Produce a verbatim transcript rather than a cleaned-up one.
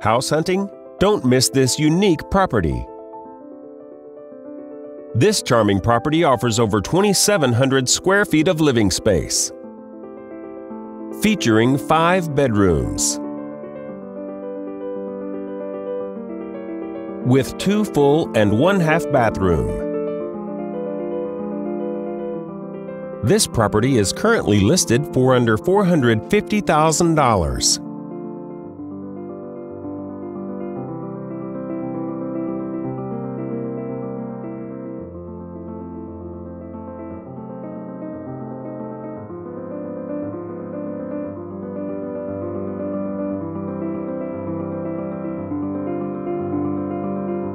House hunting? Don't miss this unique property. This charming property offers over twenty-seven hundred square feet of living space, featuring five bedrooms with two full and one half bathroom. This property is currently listed for under four hundred fifty thousand dollars.